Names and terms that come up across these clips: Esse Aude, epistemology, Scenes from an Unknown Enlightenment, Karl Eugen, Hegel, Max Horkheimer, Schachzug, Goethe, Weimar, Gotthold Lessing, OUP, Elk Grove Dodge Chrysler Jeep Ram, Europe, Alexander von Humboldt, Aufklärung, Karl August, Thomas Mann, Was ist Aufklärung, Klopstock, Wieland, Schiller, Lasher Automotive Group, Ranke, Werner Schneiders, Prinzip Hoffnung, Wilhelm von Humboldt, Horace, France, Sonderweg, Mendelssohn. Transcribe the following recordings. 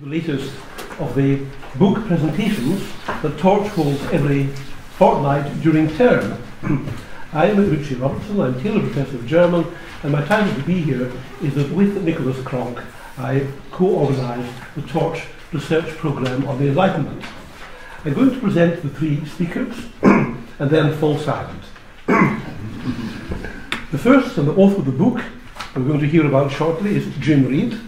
The latest of the book presentations that TORCH holds every fortnight during term. I am Ritchie Robertson, I'm Taylor Professor of German, and my time to be here is that with Nicholas Cronk I co-organised the TORCH research programme on the Enlightenment. I'm going to present the three speakers and then fall silent. The first and the author of the book we're going to hear about shortly is Jim Reed,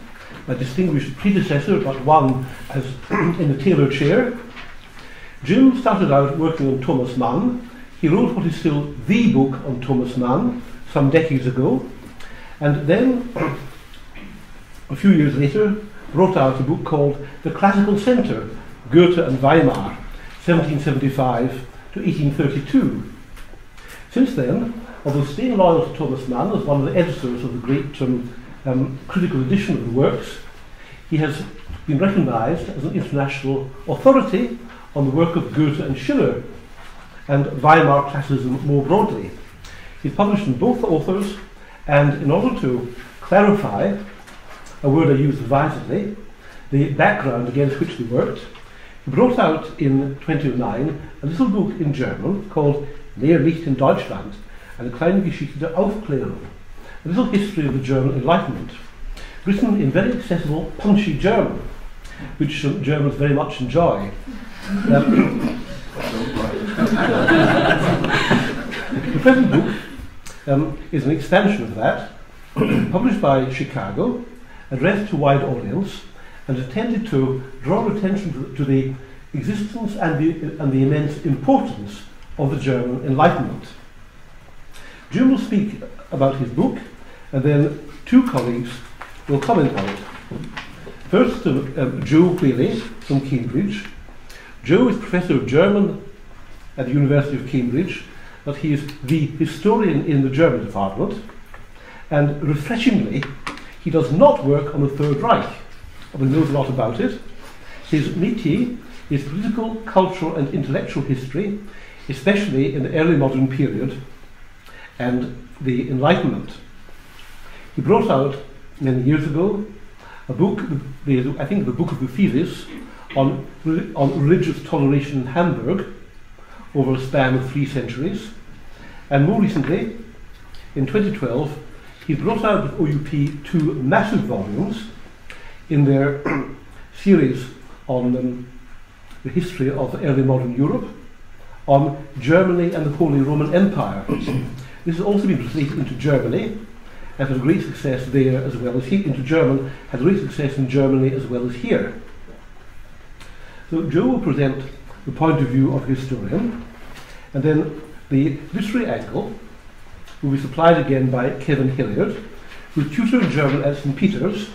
my distinguished predecessor, but one as in the Taylor chair. Jim started out working on Thomas Mann. He wrote what is still the book on Thomas Mann some decades ago, and then a few years later wrote out a book called The Classical Center, Goethe and Weimar, 1775 to 1832. Since then, although staying loyal to Thomas Mann as one of the editors of the great critical edition of the works, he has been recognized as an international authority on the work of Goethe and Schiller, and Weimar classicism more broadly. He published in both the authors, and in order to clarify, a word I use advisedly, the background against which he worked, he brought out in 2009 a little book in German called Neues Licht in Deutschland, eine kleine Geschichte der Aufklärung, a little history of the German Enlightenment, written in very accessible, punchy German, which Germans very much enjoy. The present book is an expansion of that, published by Chicago, addressed to wide audience, and attended to draw attention to the existence and the immense importance of the German Enlightenment. Jim will speak about his book, and then two colleagues will comment on it. First, Joe Whaley from Cambridge. Joe is Professor of German at the University of Cambridge, but he is the historian in the German department, and refreshingly, he does not work on the Third Reich, although he knows a lot about it. His métier is political, cultural, and intellectual history, especially in the early modern period and the Enlightenment. He brought out, many years ago, a book, I think the book of the thesis, on religious toleration in Hamburg over a span of 3 centuries. And more recently, in 2012, he brought out with OUP 2 massive volumes in their series on the history of early modern Europe, on Germany and the Holy Roman Empire. This has also been translated into Germany, and had a great success there as well as here, into German, had a great success in Germany as well as here. So Joe will present the point of view of a historian, and then the literary angle will be supplied again by Kevin Hilliard, who's tutor in German at St Peter's,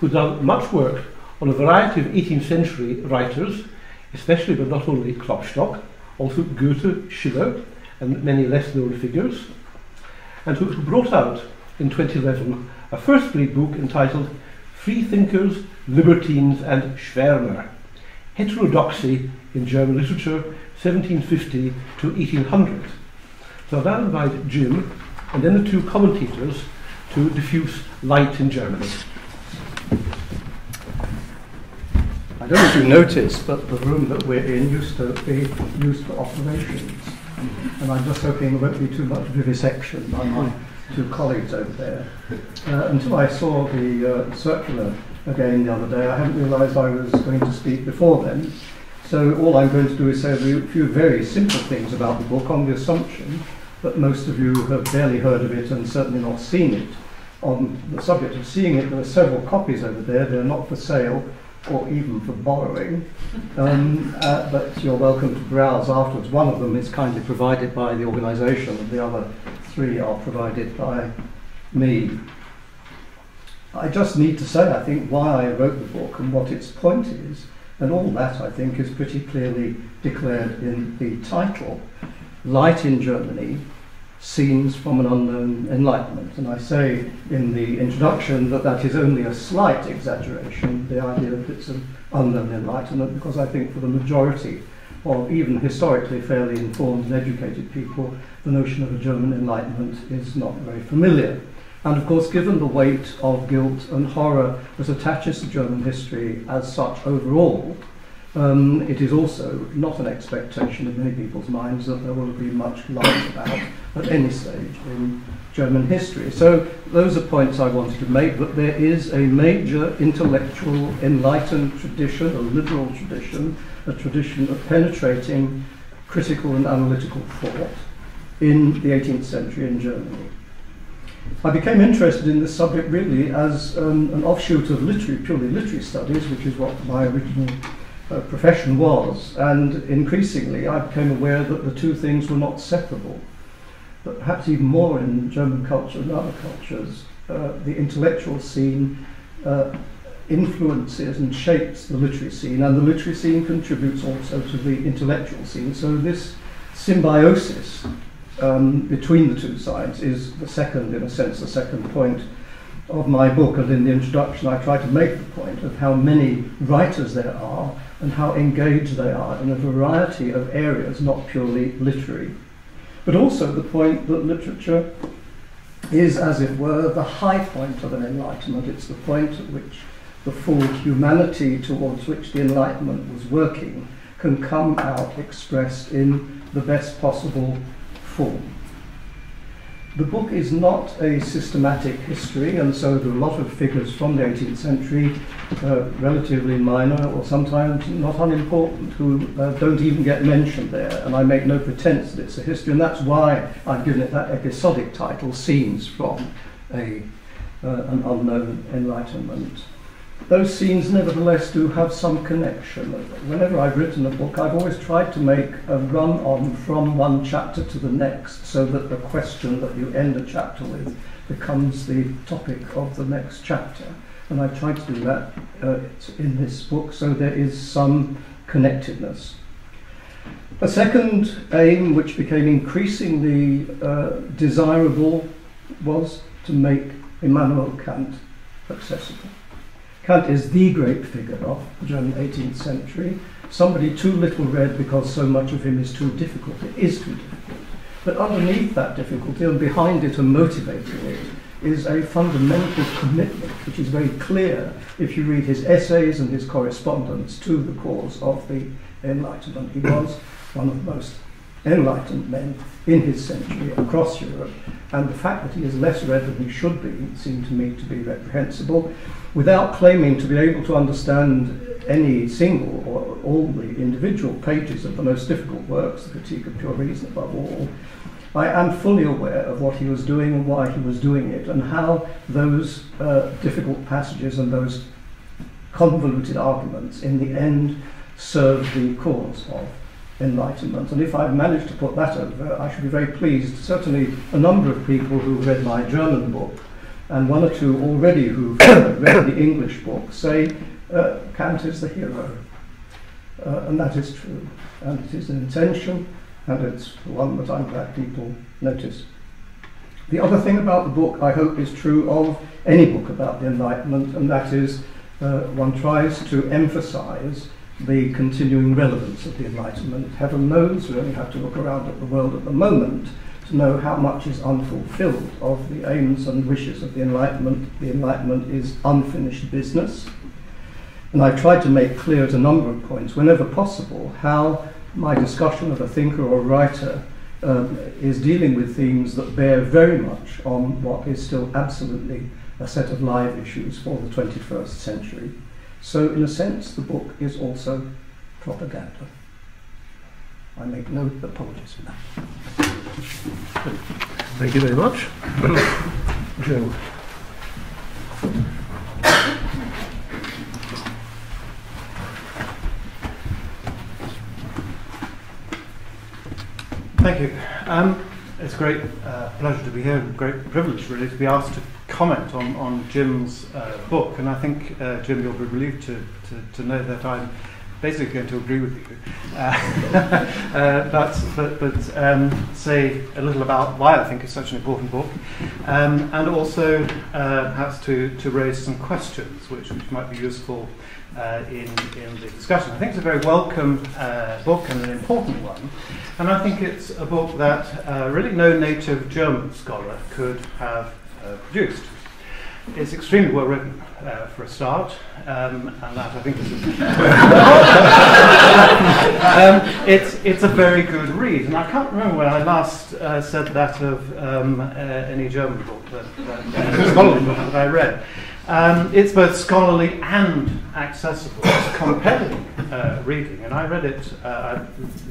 who's done much work on a variety of 18th century writers, especially but not only Klopstock, also Goethe, Schiller, and many less known figures, and who brought out in 2011 a first read book entitled Freethinkers, Libertines and Schwermer, Heterodoxy in German Literature, 1750 to 1800. So I'll now invite Jim and then the two commentators to diffuse light in Germany. I don't know if you noticed, but the room that we're in used to be used for operations. And I'm just hoping there won't be too much vivisection by my two colleagues over there. Until I saw the circular again the other day, I hadn't realised I was going to speak before then. So all I'm going to do is say a few very simple things about the book on the assumption that most of you have barely heard of it and certainly not seen it. On the subject of seeing it, there are several copies over there. They're not for sale or even for borrowing, but you're welcome to browse afterwards. One of them is kindly provided by the organisation, and the other three are provided by me. I just need to say, I think, why I wrote the book and what its point is, and all that, I think, is pretty clearly declared in the title, Light in Germany, Scenes from an Unknown Enlightenment. And I say in the introduction that that is only a slight exaggeration, the idea that it's an unknown enlightenment, because I think for the majority of even historically fairly informed and educated people, the notion of a German enlightenment is not very familiar. And of course, given the weight of guilt and horror that attaches to German history as such overall, it is also not an expectation in many people's minds that there will be much light about at any stage in German history. So those are points I wanted to make, that there is a major intellectual enlightened tradition, a liberal tradition, a tradition of penetrating critical and analytical thought in the 18th century in Germany. I became interested in this subject really as an offshoot of purely literary studies, which is what my original profession was, and increasingly I became aware that the two things were not separable, but perhaps even more in German culture and other cultures, the intellectual scene influences and shapes the literary scene, and the literary scene contributes also to the intellectual scene. So this symbiosis between the two sides is the second, in a sense, the second point of my book. And in the introduction I try to make the point of how many writers there are and how engaged they are in a variety of areas, not purely literary. But also the point that literature is, as it were, the high point of an Enlightenment. It's the point at which the full humanity towards which the Enlightenment was working can come out expressed in the best possible form. The book is not a systematic history, and so there are a lot of figures from the 18th century, relatively minor or sometimes not unimportant, who don't even get mentioned there, and I make no pretense that it's a history, and that's why I've given it that episodic title, Scenes from an Unknown Enlightenment. Those scenes, nevertheless, do have some connection. Whenever I've written a book, I've always tried to make a run on from one chapter to the next, so that the question that you end a chapter with becomes the topic of the next chapter. And I've tried to do that in this book, so there is some connectedness. A second aim, which became increasingly desirable, was to make Immanuel Kant accessible. Kant is the great figure of the German 18th century, somebody too little read because so much of him is too difficult. It is too difficult. But underneath that difficulty, and behind it and motivating it, is a fundamental commitment, which is very clear if you read his essays and his correspondence to the cause of the Enlightenment. He was one of the most enlightened men in his century across Europe, and the fact that he is less read than he should be seemed to me to be reprehensible. Without claiming to be able to understand any single or all the individual pages of the most difficult works, the Critique of Pure Reason above all, I am fully aware of what he was doing and why he was doing it, and how those difficult passages and those convoluted arguments in the end served the cause of Enlightenment. And if I've managed to put that over, I should be very pleased. Certainly a number of people who read my German book, and one or two already who've read the English book, say Kant is the hero. And that is true. And it is an intention, and it's one that I'm glad people notice. The other thing about the book, I hope, is true of any book about the Enlightenment, and that is one tries to emphasize the continuing relevance of the Enlightenment. Heaven knows, we only have to look around at the world at the moment to know how much is unfulfilled of the aims and wishes of the Enlightenment. The Enlightenment is unfinished business. And I've tried to make clear at a number of points, whenever possible, how my discussion of a thinker or a writer is dealing with themes that bear very much on what is still absolutely a set of live issues for the 21st century. So, in a sense, the book is also propaganda. I make no apologies for that. Thank you very much. Joe. Thank you. It's a great pleasure to be here, and great privilege, really, to be asked to comment on Jim's book, and I think, Jim, you'll be relieved to know that I'm basically going to agree with you, but say a little about why I think it's such an important book, and also perhaps to raise some questions which might be useful in the discussion. I think it's a very welcome book and an important one, and I think it's a book that really no native German scholar could have produced. It's extremely well written for a start, and that I think is it's a very good read, and I can't remember when I last said that of any German book, scholarly book that I read. It's both scholarly and accessible. It's compelling reading, and I read it,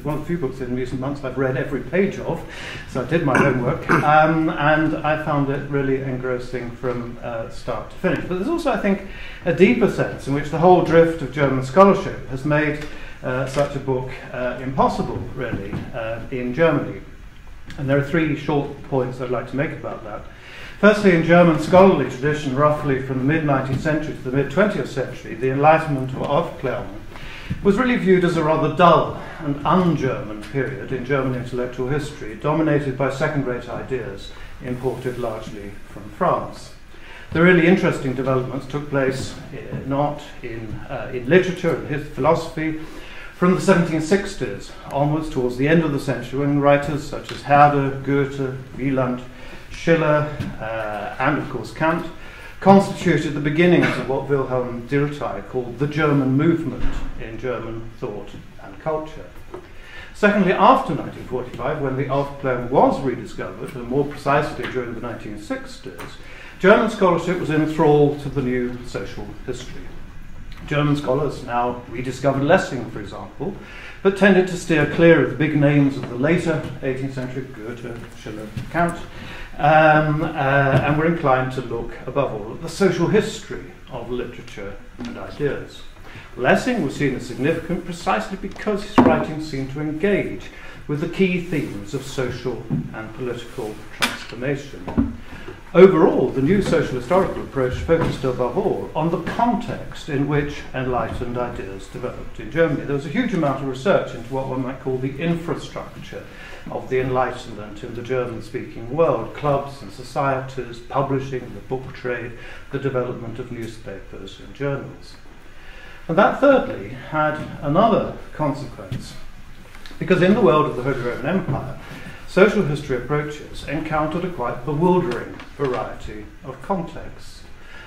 one of the few books in recent months I've read every page of, so I did my homework, and I found it really engrossing from start to finish. But there's also, I think, a deeper sense in which the whole drift of German scholarship has made such a book impossible, really, in Germany. And there are three short points I'd like to make about that. Firstly, in German scholarly tradition, roughly from the mid-19th century to the mid-20th century, the Enlightenment, or Aufklärung, was really viewed as a rather dull and un-German period in German intellectual history, dominated by second-rate ideas imported largely from France. The really interesting developments took place in literature and philosophy from the 1760s onwards towards the end of the century, when writers such as Herder, Goethe, Wieland, Schiller, and of course Kant, constituted the beginnings of what Wilhelm Dirtei called the German movement in German thought and culture. Secondly, after 1945, when the Aufklärung was rediscovered, and more precisely during the 1960s, German scholarship was enthralled to the new social history. German scholars now rediscovered Lessing, for example, but tended to steer clear of the big names of the later 18th century, Goethe, Schiller, Kant, and were inclined to look, above all, at the social history of literature and ideas. Lessing was seen as significant precisely because his writing seemed to engage with the key themes of social and political transformation. Overall, the new social historical approach focused above all on the context in which enlightened ideas developed in Germany. There was a huge amount of research into what one might call the infrastructure of the Enlightenment in the German-speaking world: clubs and societies, publishing, the book trade, the development of newspapers and journals. And that, thirdly, had another consequence, because in the world of the Holy Roman Empire, social history approaches encountered a quite bewildering variety of contexts.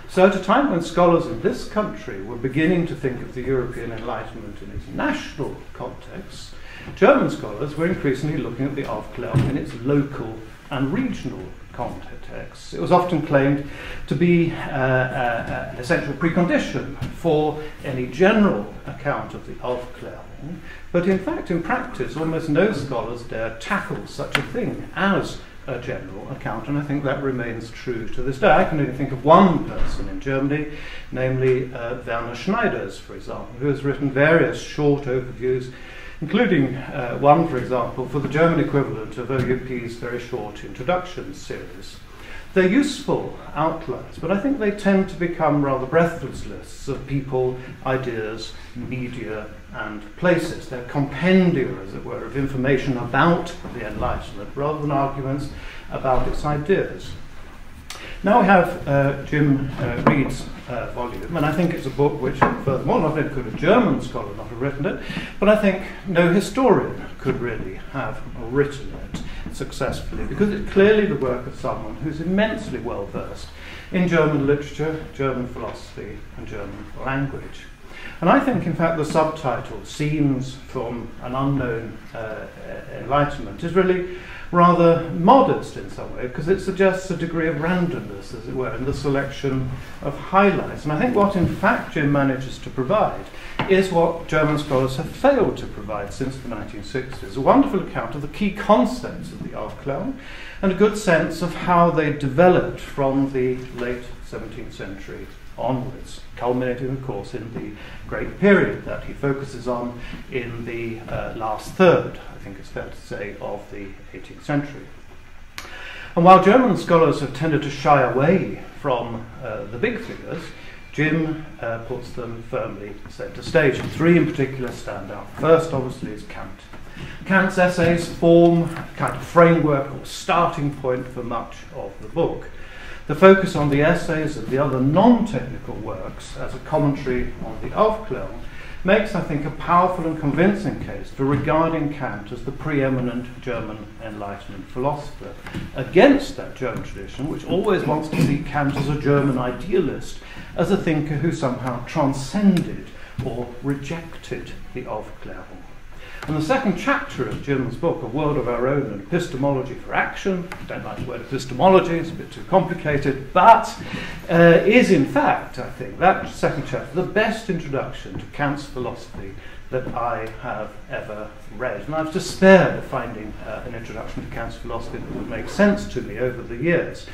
So at a time when scholars in this country were beginning to think of the European Enlightenment in its national context, German scholars were increasingly looking at the Aufklärung in its local and regional context. It was often claimed to be an essential precondition for any general account of the Aufklärung, but in fact, in practice, almost no scholars dare tackle such a thing as a general account, and I think that remains true to this day. I can only think of one person in Germany, namely Werner Schneiders, for example, who has written various short overviews, including one, for example, for the German equivalent of OUP's very short introduction series. They're useful outlines, but I think they tend to become rather breathless lists of people, ideas, media, and places. They're compendia, as it were, of information about the Enlightenment, rather than arguments about its ideas. Now we have Jim Reed's volume, and I think it's a book which, furthermore, not only could a German scholar not have written it, but I think no historian could really have written it successfully, because it's clearly the work of someone who's immensely well versed in German literature, German philosophy, and German language. And I think, in fact, the subtitle, Scenes from an Unknown Enlightenment, is really rather modest in some way, because it suggests a degree of randomness, as it were, in the selection of highlights. And I think what, in fact, Jim manages to provide is what German scholars have failed to provide since the 1960s, a wonderful account of the key concepts of the Aufklärung, and a good sense of how they developed from the late 17th century onwards, culminating, of course, in the great period that he focuses on in the last third, I think it's fair to say, of the 18th century. And while German scholars have tended to shy away from the big figures, Jim puts them firmly centre stage. Three in particular stand out. First, obviously, is Kant. Kant's essays form a kind of framework or starting point for much of the book. The focus on the essays and the other non-technical works as a commentary on the Aufklärung makes, I think, a powerful and convincing case for regarding Kant as the preeminent German Enlightenment philosopher, against that German tradition which always wants to see Kant as a German idealist, as a thinker who somehow transcended or rejected the Aufklärung. And the second chapter of Jim's book, A World of Our Own and Epistemology for Action — I don't like the word epistemology, it's a bit too complicated — but is in fact, I think, that second chapter, the best introduction to Kant's philosophy that I have ever read. And I've despaired of finding an introduction to Kant's philosophy that would make sense to me over the years.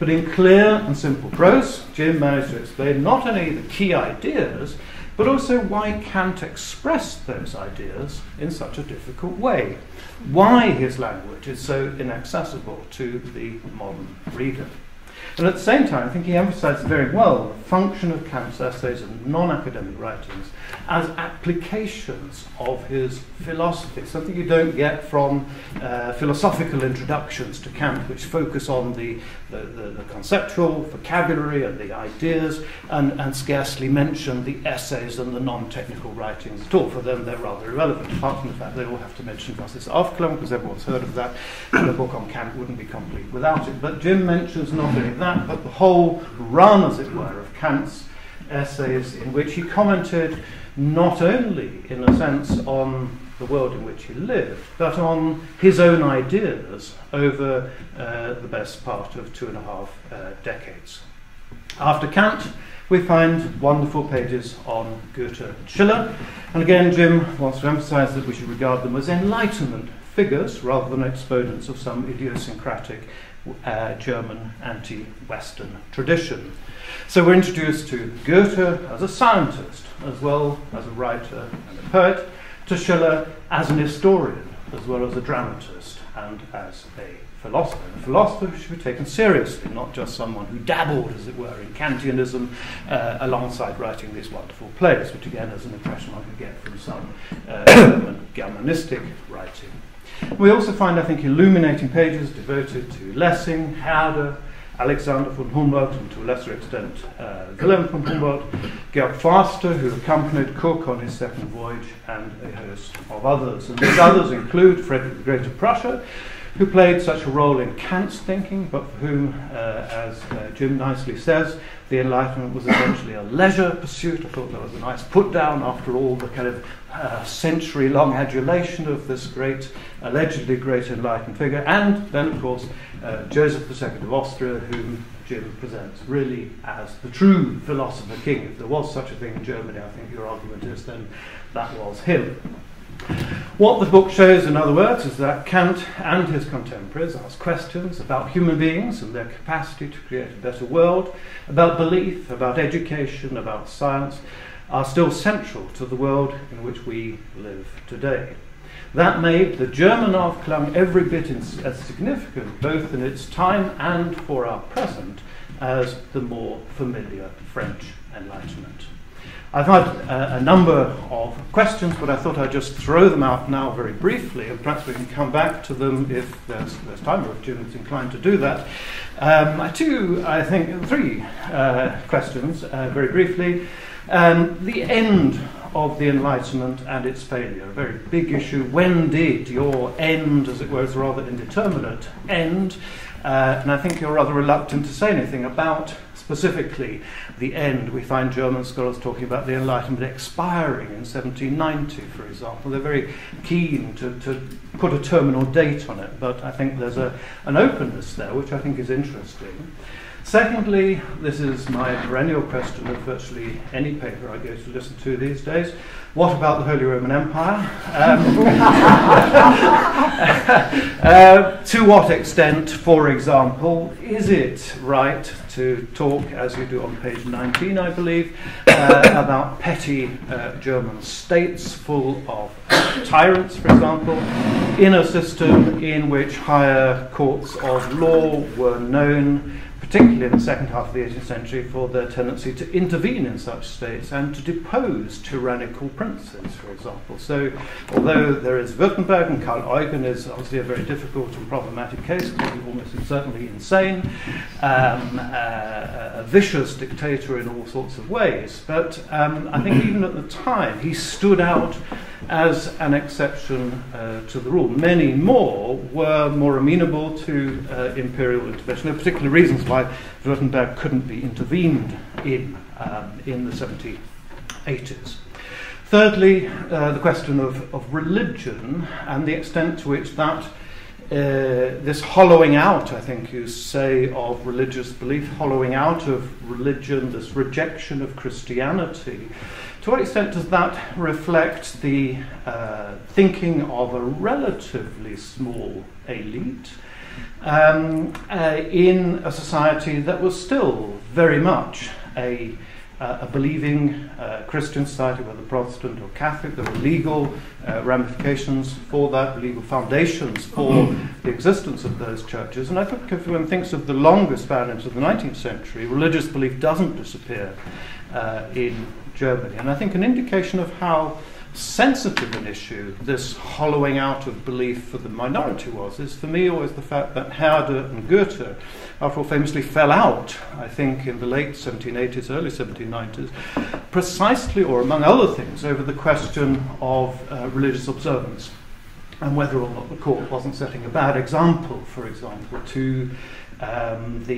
But in clear and simple prose, Jim managed to explain not only the key ideas, but also why Kant expressed those ideas in such a difficult way, why his language is so inaccessible to the modern reader. And at the same time, I think he emphasised very well the function of Kant's essays and non-academic writings as applications of his philosophy, something you don't get from philosophical introductions to Kant, which focus on the conceptual vocabulary and the ideas, and scarcely mention the essays and the non-technical writings at all. For them, they're rather irrelevant, apart from the fact they all have to mention Was ist Aufklärung, because everyone's heard of that, and a book on Kant wouldn't be complete without it. But Jim mentions not only that, but the whole run, as it were, of Kant's essays, in which he commented not only, in a sense, on the world in which he lived, but on his own ideas over the best part of 2.5 decades. After Kant, we find wonderful pages on Goethe and Schiller, and again Jim wants to emphasise that we should regard them as Enlightenment figures rather than exponents of some idiosyncratic German anti-Western tradition. So we're introduced to Goethe as a scientist, as well as a writer and a poet, to Schiller as an historian, as well as a dramatist, and as a philosopher. And a philosopher should be taken seriously, not just someone who dabbled, as it were, in Kantianism alongside writing these wonderful plays, which again is an impression I could get from some German Germanistic writing. We also find, I think, illuminating pages devoted to Lessing, Herder, Alexander von Humboldt, and to a lesser extent Wilhelm von Humboldt, Georg Forster, who accompanied Cook on his second voyage, and a host of others. And these others include Frederick the Great of Prussia, who played such a role in Kant's thinking, but for whom, as Jim nicely says, the Enlightenment was essentially a leisure pursuit. I thought that was a nice put down after all the kind of century-long adulation of this great, allegedly great Enlightened figure. And then, of course, Joseph II of Austria, whom Jim presents really as the true philosopher king. If there was such a thing in Germany, I think your argument is then that was him. What the book shows, in other words, is that Kant and his contemporaries ask questions about human beings and their capacity to create a better world, about belief, about education, about science, are still central to the world in which we live today. That made the German Aufklärung every bit as significant, both in its time and for our present, as the more familiar French Enlightenment. I've had a number of questions, but I thought I'd just throw them out now very briefly, and perhaps we can come back to them if there's time, or if Jim's inclined to do that. Three questions, very briefly. The end of the Enlightenment and its failure, a very big issue. When did your end, as it were, is rather indeterminate, end? And I think you're rather reluctant to say anything about specifically the end. We find German scholars talking about the Enlightenment expiring in 1790, for example. They're very keen to put a terminal date on it, but I think there's an openness there, which I think is interesting. Secondly, this is my perennial question of virtually any paper I go to listen to these days: what about the Holy Roman Empire? To what extent, for example, is it right to talk, as you do on page 19, I believe, about petty German states full of tyrants, for example, in a system in which higher courts of law were known, particularly in the second half of the 18th century, for their tendency to intervene in such states and to depose tyrannical princes, for example. So, although there is Württemberg, and Karl Eugen is obviously a very difficult and problematic case, almost certainly insane, a vicious dictator in all sorts of ways, but I think even at the time he stood out as an exception to the rule. Many more were more amenable to imperial intervention. There are particular reasons why Württemberg couldn't be intervened in the 1780s. Thirdly, the question of religion and the extent to which that this hollowing out, I think you say, of religious belief, hollowing out of religion, this rejection of Christianity, to what extent does that reflect the thinking of a relatively small elite in a society that was still very much a believing Christian society, whether Protestant or Catholic? There were legal ramifications for that, legal foundations for the existence of those churches. And I think if one thinks of the longer span into the 19th century, religious belief doesn't disappear in Germany. And I think an indication of how sensitive an issue this hollowing out of belief for the minority was is, for me, always the fact that Herder and Goethe, after all, famously fell out, I think, in the late 1780s, early 1790s, precisely, or among other things, over the question of religious observance, and whether or not the court wasn't setting a bad example, for example, to the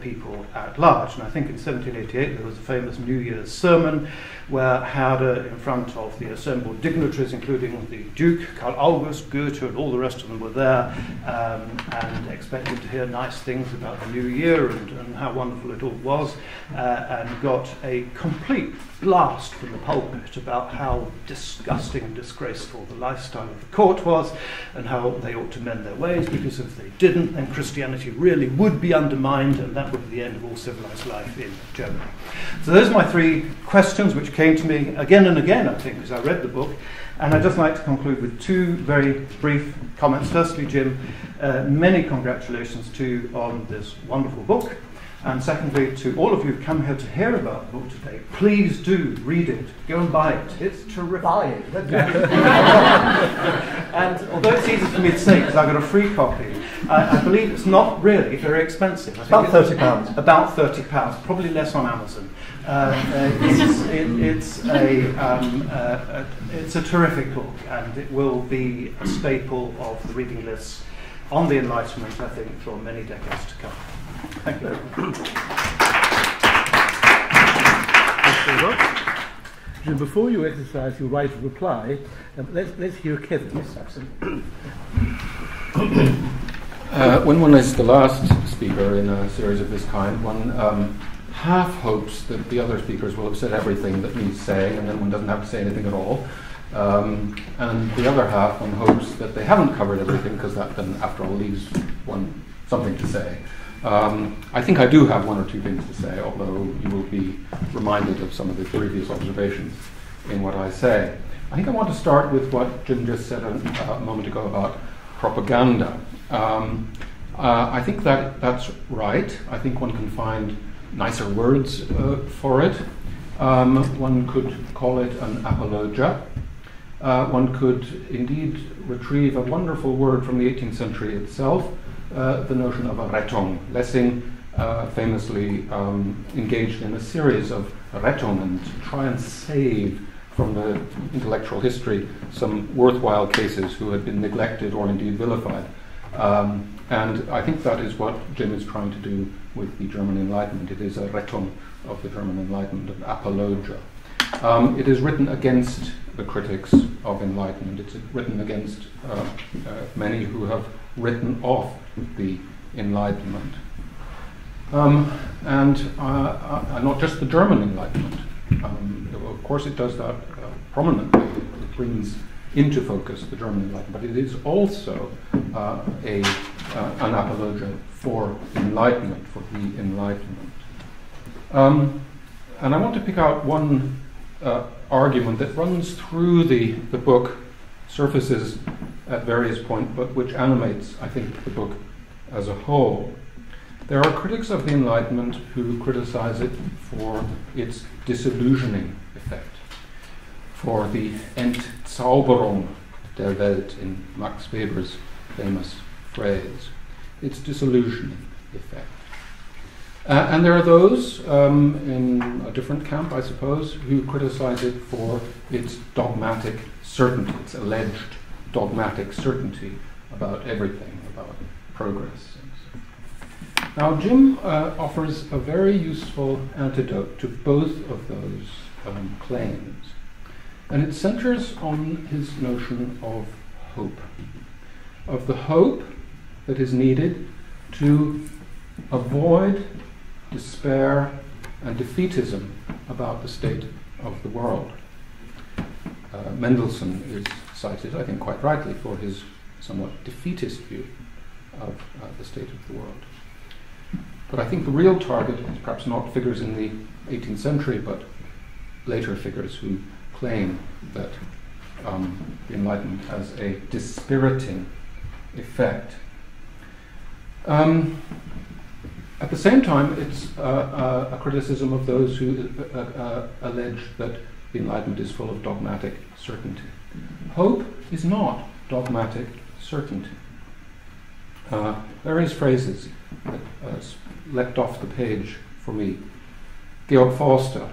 people at large. And I think in 1788 there was a famous New Year's sermon where Herder, in front of the assembled dignitaries, including the Duke, Karl August, Goethe, and all the rest of them were there, and expected to hear nice things about the New Year and how wonderful it all was, and got a complete blast from the pulpit about how disgusting and disgraceful the lifestyle of the court was and how they ought to mend their ways, because if they didn't, then Christianity really would be undermined, and that would be the end of all civilized life in Germany. So those are my three questions which came to me again and again, I think, as I read the book, and I'd just like to conclude with two very brief comments. Firstly, Jim, many congratulations to you on this wonderful book, and secondly, to all of you who've come here to hear about the book today, please do read it. Go and buy it. It's terrific. Buy it. And although it's easy for me to say, because I got a free copy, I believe it's not really very expensive. I think about £30. About £30, probably less on Amazon. It's a terrific book, and it will be a staple of the reading lists on the Enlightenment, I think, for many decades to come. Thank you. Thanks very much. Jim, before you exercise your right of reply, let's hear Kevin. Yes, absolutely. When one is the last speaker in a series of this kind, one half hopes that the other speakers will have said everything that needs saying, and then one doesn't have to say anything at all. And the other half, one hopes that they haven't covered everything, because that then, after all, leaves one something to say. I think I do have one or two things to say, although you will be reminded of some of the previous observations in what I say. I think I want to start with what Jim just said a moment ago about propaganda. I think that's right. I think one can find nicer words for it. One could call it an apologia. One could indeed retrieve a wonderful word from the 18th century itself, the notion of a Rettung. Lessing famously engaged in a series of Rettungen to try and save from the intellectual history some worthwhile cases who had been neglected or indeed vilified. And I think that is what Jim is trying to do with the German Enlightenment. It is a Rettung of the German Enlightenment, an apologia. It is written against the critics of Enlightenment. It's written against many who have written off the Enlightenment. Not just the German Enlightenment. Of course it does that prominently. It brings into focus the German Enlightenment, but it is also an apologia for Enlightenment, for the Enlightenment. And I want to pick out one argument that runs through the book, surfaces at various points, but which animates, I think, the book as a whole. There are critics of the Enlightenment who criticize it for its disillusioning effect, for the Entzauberung der Welt, in Max Weber's famous phrase, its disillusioning effect. And there are those in a different camp, I suppose, who criticize it for its dogmatic certainty, its alleged dogmatic certainty about everything, about progress. Now, Jim offers a very useful antidote to both of those claims, and it centers on his notion of hope, of the hope that is needed to avoid despair and defeatism about the state of the world. Mendelssohn is cited, I think quite rightly, for his somewhat defeatist view of the state of the world. But I think the real target is perhaps not figures in the 18th century, but later figures who claim that the Enlightenment has a dispiriting effect. At the same time, it's a criticism of those who allege that the Enlightenment is full of dogmatic certainty. Hope is not dogmatic certainty. Various phrases that leapt off the page for me. Georg Forster,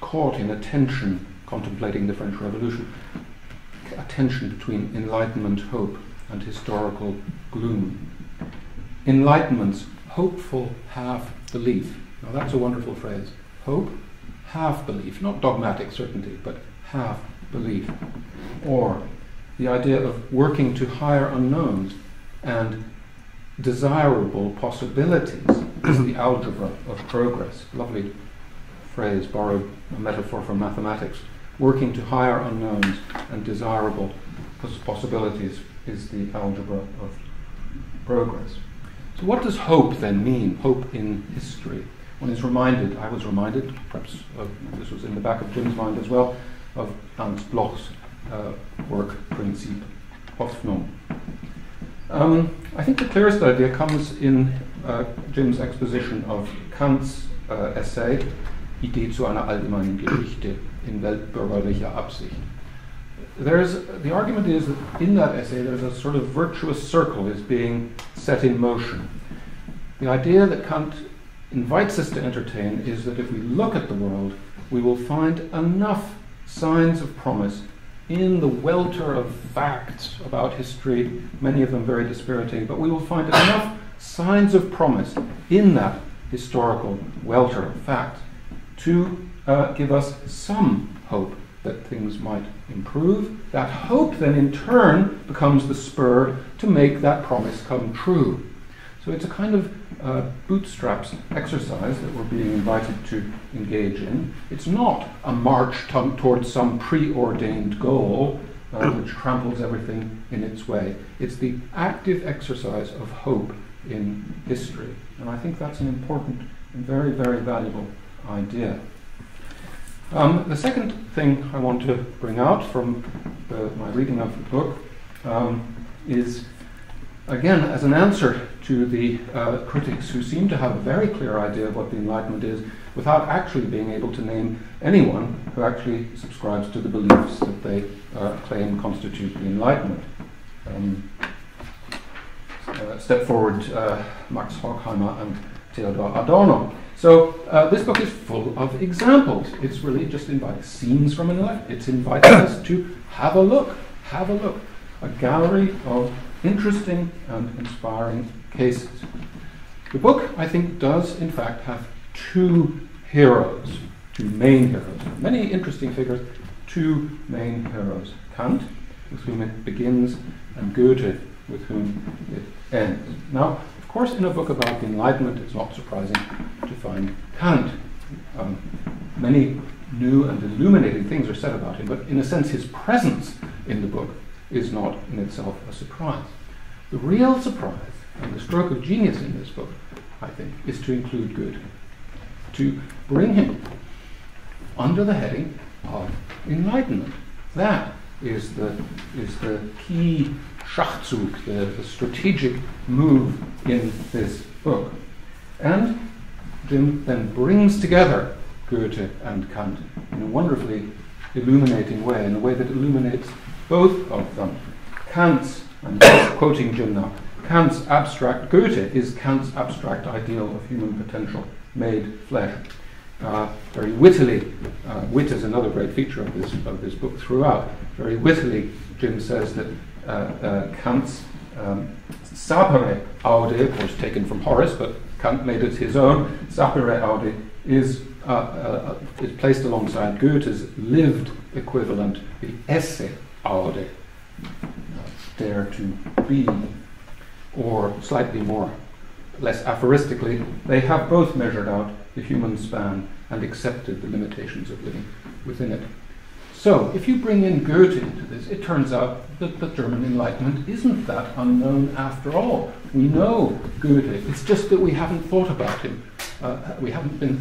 caught in a tension contemplating the French Revolution, a tension between Enlightenment hope and historical gloom. Enlightenment's hopeful half-belief. Now that's a wonderful phrase. Hope, half-belief. Not dogmatic certainty, but half-belief. Or the idea of working to higher unknowns and desirable possibilities is the algebra of progress. Lovely phrase, borrowed a metaphor from mathematics. Working to higher unknowns and desirable possibilities is the algebra of progress. So what does hope then mean, hope in history? One is reminded, I was reminded, perhaps this was in the back of Jim's mind as well, of Hans Bloch's work, Prinzip Hoffnung. I think the clearest idea comes in Jim's exposition of Kant's essay, Idee zu einer allgemeinen Geschichte in weltbürgerlicher Absicht. The argument is that in that essay there's a sort of virtuous circle is being set in motion. The idea that Kant invites us to entertain is that if we look at the world, we will find enough signs of promise in the welter of facts about history, many of them very dispiriting, but we will find enough signs of promise in that historical welter of facts to give us some hope that things might improve. That hope then in turn becomes the spur to make that promise come true. So it's a kind of bootstraps exercise that we're being invited to engage in. It's not a march towards some preordained goal which tramples everything in its way. It's the active exercise of hope in history. And I think that's an important and very, very valuable idea. The second thing I want to bring out from my reading of the book is, again, as an answer to the critics who seem to have a very clear idea of what the Enlightenment is without actually being able to name anyone who actually subscribes to the beliefs that they claim constitute the Enlightenment. Step forward, Max Horkheimer and Theodor Adorno. So this book is full of examples. It's really just inviting scenes from an Enlightenment. It's inviting us to have a look, a gallery of interesting and inspiring cases. The book, I think, does in fact have two heroes, two main heroes. Many interesting figures, two main heroes. Kant, with whom it begins, and Goethe, with whom it ends. Now, of course, in a book about the Enlightenment, it's not surprising to find Kant. Many new and illuminating things are said about him, but in a sense his presence in the book is not in itself a surprise. The real surprise, and the stroke of genius in this book, I think, is to include Goethe, to bring him under the heading of Enlightenment. That is the key Schachzug, the strategic move in this book. And Jim then brings together Goethe and Kant in a wonderfully illuminating way, in a way that illuminates both of them. Kant's, I'm quoting Jim now, Kant's abstract, Goethe is Kant's abstract ideal of human potential made flesh. Very wittily, wit is another great feature of this book throughout. Very wittily, Jim says that Kant's Sapere Aude, of course taken from Horace, but Kant made it his own. Sapere Aude is placed alongside Goethe's lived equivalent, the Esse Aude, dare to be, or slightly more, less aphoristically, they have both measured out the human span and accepted the limitations of living within it. So, if you bring in Goethe into this, it turns out that the German Enlightenment isn't that unknown after all. We know Goethe, it's just that we haven't thought about him. We haven't been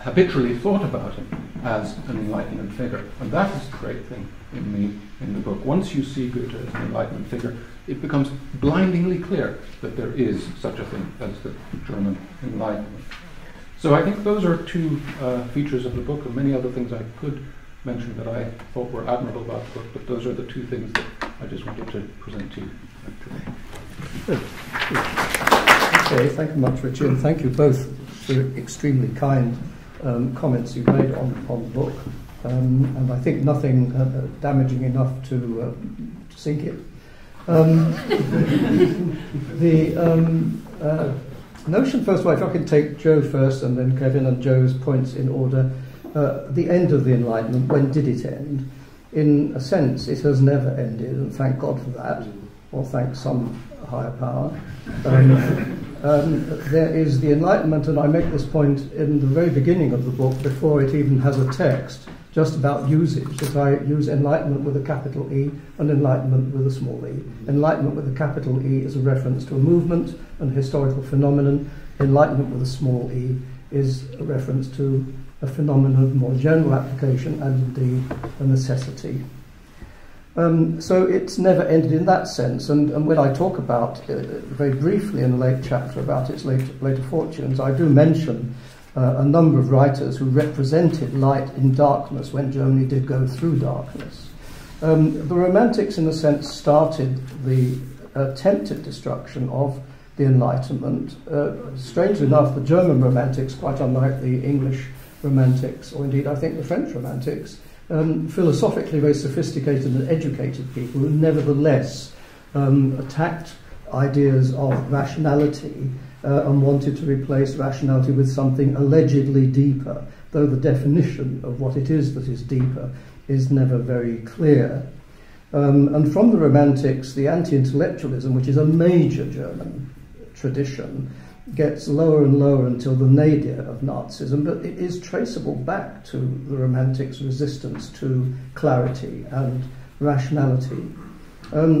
habitually thought about him as an Enlightenment figure. And that is the great thing in the book. Once you see Goethe as an Enlightenment figure, it becomes blindingly clear that there is such a thing as the German Enlightenment. So I think those are two features of the book, and many other things I could mention that I thought were admirable about the book, but those are the two things that I just wanted to present to you today. Good. Okay, thank you much, Richie, and thank you both for extremely kind comments you made on the book. And I think nothing damaging enough to sink it. The notion, first of all, if I can take Joe first and then Kevin and Joe's points in order, the end of the Enlightenment, when did it end? In a sense, it has never ended, and thank God for that, or thank some higher power. There is the Enlightenment, and I make this point in the very beginning of the book, before it even has a text, just about usage, that I use enlightenment with a capital E and enlightenment with a small e. Enlightenment with a capital E is a reference to a movement and historical phenomenon. Enlightenment with a small e is a reference to a phenomenon of more general application and indeed a necessity. So it's never ended in that sense, and when I talk about, very briefly in a late chapter, about its later fortunes, I do mention a number of writers who represented light in darkness when Germany did go through darkness. The Romantics, in a sense, started the attempted destruction of the Enlightenment. Strangely enough, the German Romantics, quite unlike the English Romantics, or indeed I think the French Romantics, philosophically very sophisticated and educated people who nevertheless attacked ideas of rationality and wanted to replace rationality with something allegedly deeper, though the definition of what it is that is deeper is never very clear. And from the Romantics, the anti-intellectualism, which is a major German tradition, gets lower and lower until the nadir of Nazism, but it is traceable back to the Romantics' resistance to clarity and rationality.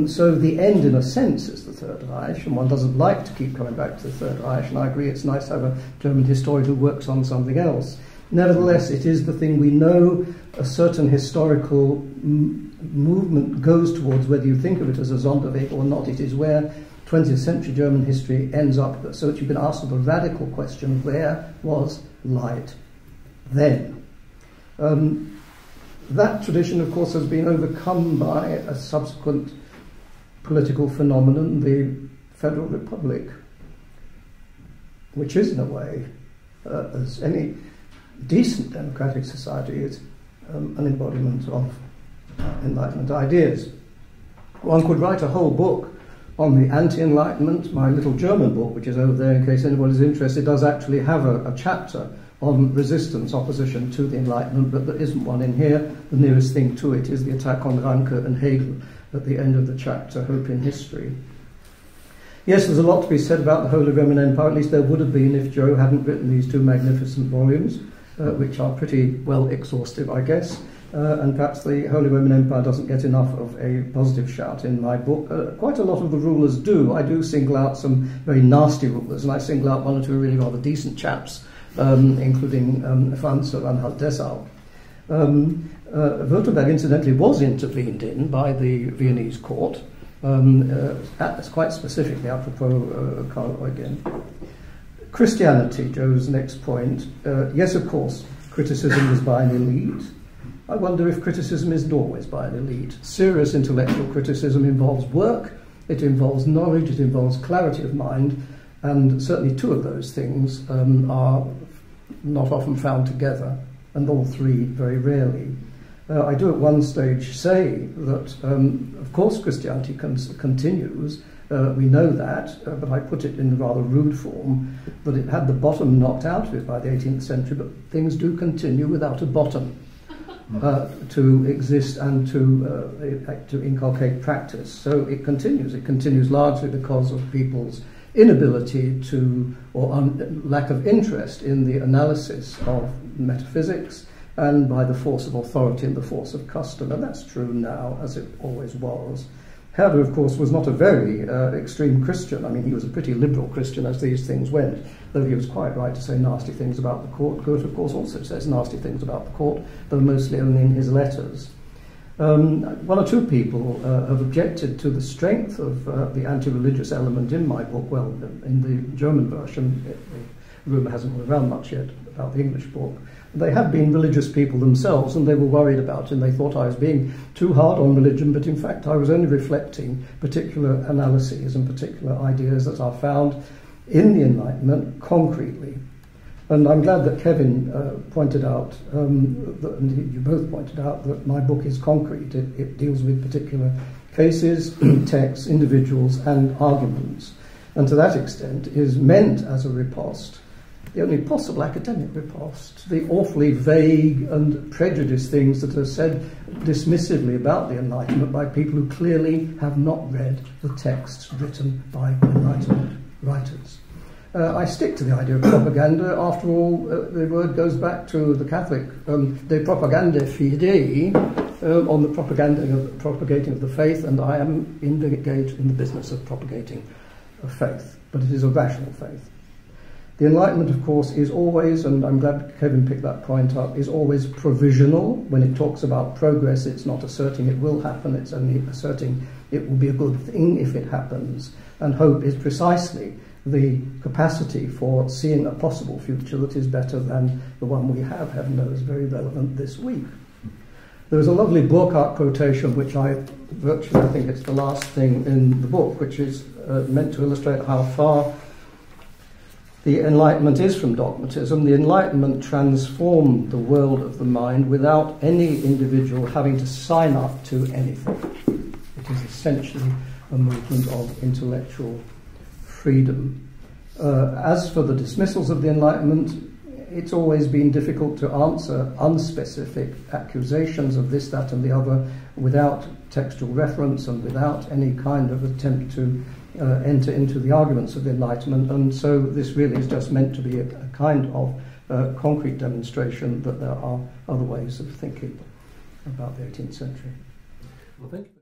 So the end, in a sense, is the Third Reich, and one doesn't like to keep coming back to the Third Reich, and I agree it's nice to have a German historian who works on something else. Nevertheless, it is the thing we know a certain historical movement goes towards, whether you think of it as a Sonderweg or not. It is where 20th century German history ends up, so that you can ask the radical question, where was light then? That tradition, of course, has been overcome by a subsequent political phenomenon, the Federal Republic, which is, in a way, as any decent democratic society is, an embodiment of Enlightenment ideas. One could write a whole book on the anti-Enlightenment. My little German book, which is over there in case anybody's interested, does actually have a chapter on resistance, opposition to the Enlightenment, but there isn't one in here. The nearest thing to it is the attack on Ranke and Hegel at the end of the chapter, Hope in History. Yes, there's a lot to be said about the Holy Roman Empire, at least there would have been if Joe hadn't written these two magnificent volumes, which are pretty well exhaustive, I guess, and perhaps the Holy Roman Empire doesn't get enough of a positive shout in my book. Quite a lot of the rulers do. I do single out some very nasty rulers, and I single out one or two really rather decent chaps, including Franz Anhalt Dessau. Württemberg, incidentally, was intervened in by the Viennese court, quite specifically apropos Karl Eugen. Christianity, Joe's next point. Yes, of course, criticism is by an elite. I wonder if criticism isn't always by an elite. Serious intellectual criticism involves work, it involves knowledge, it involves clarity of mind, and certainly two of those things are not often found together, and all three very rarely. I do at one stage say that, of course, Christianity continues, we know that, but I put it in rather rude form, that it had the bottom knocked out of it by the 18th century, but things do continue without a bottom to exist and to inculcate practice. So it continues largely because of people's inability to, or lack of interest in the analysis of metaphysics, and by the force of authority and the force of custom, and that's true now, as it always was. Herder, of course, was not a very extreme Christian. I mean, he was a pretty liberal Christian as these things went, though he was quite right to say nasty things about the court. Goethe, of course, also says nasty things about the court, though mostly only in his letters. One or two people have objected to the strength of the anti-religious element in my book. Well, in the German version, the rumour hasn't gone around much yet about the English book. They had been religious people themselves, and they were worried about it, and they thought I was being too hard on religion, but in fact I was only reflecting particular analyses and particular ideas that are found in the Enlightenment concretely. And I'm glad that Kevin pointed out, and you both pointed out, that my book is concrete. It deals with particular cases, texts, individuals, and arguments, and to that extent is meant as a riposte. The only possible academic riposte, the awfully vague and prejudiced things that are said dismissively about the Enlightenment by people who clearly have not read the texts written by Enlightenment writers. I stick to the idea of propaganda. After all, the word goes back to the Catholic de propaganda fidei, on the propagating of the faith, and I am engaged in the business of propagating a faith, but it is a rational faith. The Enlightenment, of course, is always, and I'm glad Kevin picked that point up, is always provisional. When it talks about progress, it's not asserting it will happen, it's only asserting it will be a good thing if it happens. And hope is precisely the capacity for seeing a possible future that is better than the one we have, heaven knows, very relevant this week. There is a lovely Burckhardt quotation, which I think it's the last thing in the book, which is meant to illustrate how far the Enlightenment is from dogmatism. The Enlightenment transformed the world of the mind without any individual having to sign up to anything. It is essentially a movement of intellectual freedom. As for the dismissals of the Enlightenment, it's always been difficult to answer unspecific accusations of this, that and the other without textual reference and without any kind of attempt to enter into the arguments of the Enlightenment, and so this really is just meant to be a kind of concrete demonstration that there are other ways of thinking about the 18th century. Well, thank you.